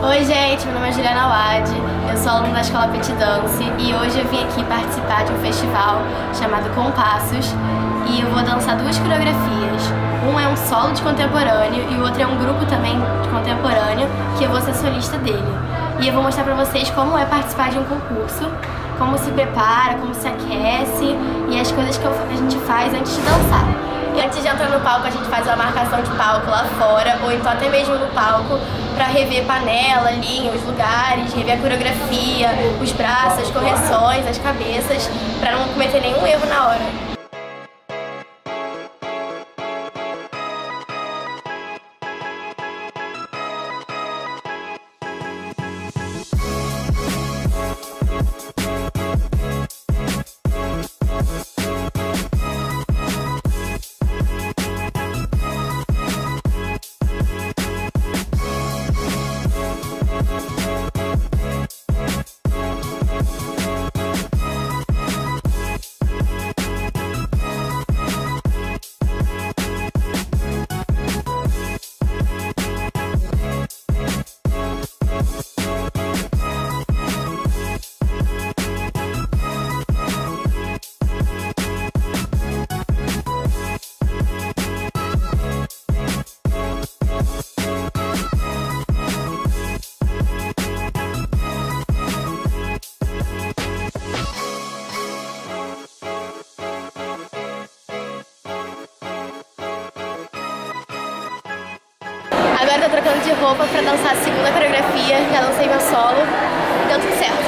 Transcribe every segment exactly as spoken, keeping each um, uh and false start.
Oi gente, meu nome é Juliana Auad, eu sou aluna da Escola Petite Danse e hoje eu vim aqui participar de um festival chamado Compassos e eu vou dançar duas coreografias. Um é um solo de contemporâneo e o outro é um grupo também de contemporâneo que eu vou ser solista dele. E eu vou mostrar pra vocês como é participar de um concurso, como se prepara, como se aquece e as coisas que a gente faz antes de dançar. E antes de entrar no palco, a gente faz uma marcação de palco lá fora, ou então até mesmo no palco, para rever panela, linha, os lugares, rever a coreografia, os braços, as correções, as cabeças, para não cometer nenhum erro na hora. Agora eu tô trocando de roupa pra dançar a segunda coreografia, já lancei meu solo, deu tudo certo.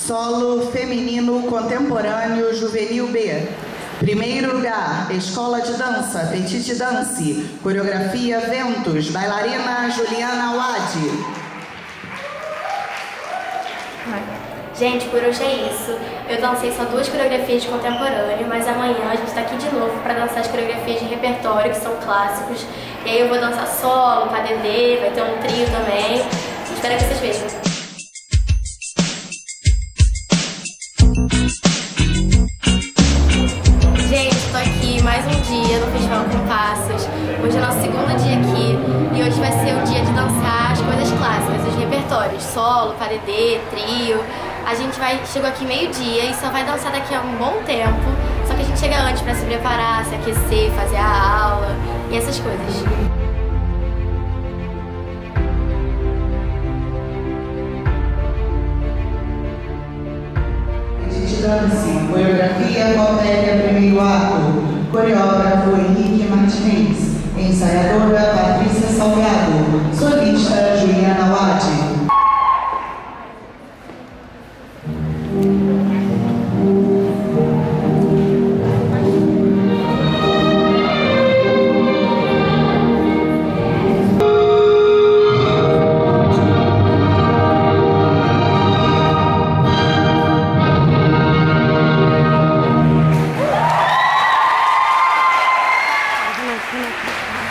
Solo feminino contemporâneo juvenil B. Primeiro lugar, Escola de Dança, Petite Danse. Coreografia Ventos, bailarina Juliana Auad. Gente, por hoje é isso. Eu dancei só duas coreografias de contemporâneo, mas amanhã a gente tá aqui de novo pra dançar as coreografias de repertório, que são clássicos. E aí eu vou dançar solo, K D D, vai ter um trio também. Espero que vocês vejam. Compassos. Hoje é o nosso segundo dia aqui e hoje vai ser o dia de dançar as coisas clássicas, os repertórios, solo, paredê, trio. A gente vai, chegou aqui meio-dia e só vai dançar daqui a um bom tempo, só que a gente chega antes para se preparar, se aquecer, fazer a aula e essas coisas. Coreografia Coppélia, primeiro ato. Coreógrafo Henrique Martins, ensaiadora Patrícia Salgado, solista Juliana Auad.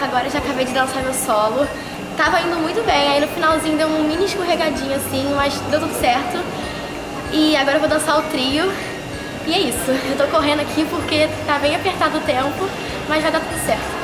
Agora eu já acabei de dançar meu solo, tava indo muito bem, aí no finalzinho deu um mini escorregadinho assim, mas deu tudo certo. E agora eu vou dançar o trio, e é isso, eu tô correndo aqui porque tá bem apertado o tempo, mas vai dar tudo certo.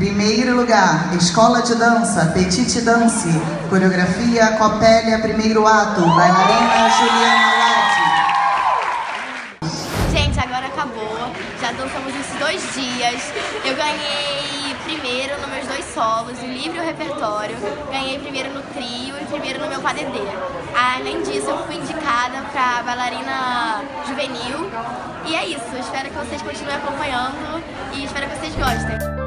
Primeiro lugar, Escola de Dança, Petite Danse, coreografia Coppélia, primeiro ato, bailarina Juliana Auad. Gente, agora acabou, já dançamos esses dois dias, eu ganhei primeiro nos meus dois solos, o livro e o repertório, ganhei primeiro no trio e primeiro no meu padedê. Além disso, eu fui indicada para bailarina juvenil, e é isso, espero que vocês continuem acompanhando e espero que vocês gostem.